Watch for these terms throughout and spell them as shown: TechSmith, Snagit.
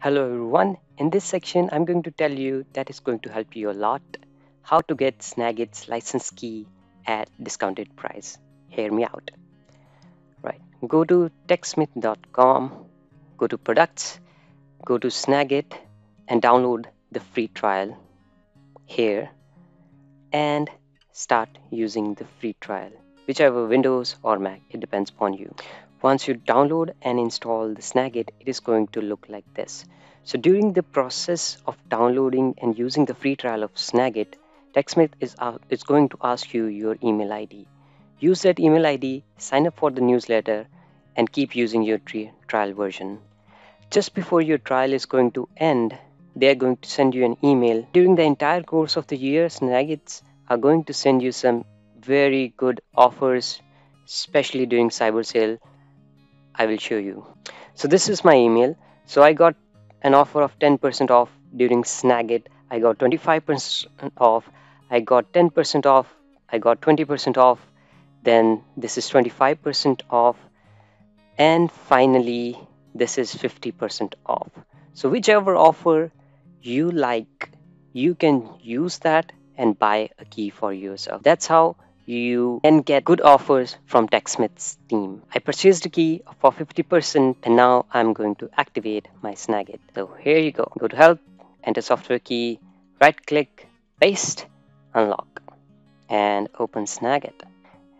Hello everyone, in this section I'm going to tell you that is going to help you a lot how to get Snagit's license key at discounted price. Hear me out. Right, go to techsmith.com, go to products, go to Snagit and download the free trial here and start using the free trial, whichever Windows or Mac, it depends upon you. Once you download and install the Snagit, it is going to look like this. So during the process of downloading and using the free trial of Snagit, TechSmith is going to ask you your email ID. Use that email ID, sign up for the newsletter and keep using your trial version. Just before your trial is going to end, they are going to send you an email. During the entire course of the year, Snagits are going to send you some very good offers, especially during cyber sale. I will show you. So this is my email. So I got an offer of 10% off during Snagit. I got 25% off. I got 10% off. I got 20% off. Then this is 25% off. And finally, this is 50% off. So whichever offer you like, you can use that and buy a key for yourself. That's how you can get good offers from TechSmith's team. I purchased a key for 50% and now I'm going to activate my Snagit. So here you go. Go to help, enter software key, right click, paste, unlock and open Snagit.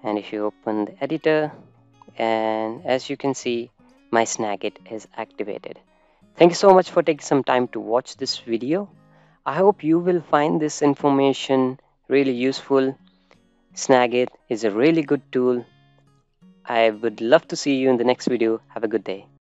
And if you open the editor, and as you can see, my Snagit is activated. Thank you so much for taking some time to watch this video. I hope you will find this information really useful. Snagit is a really good tool. I would love to see you in the next video. Have a good day.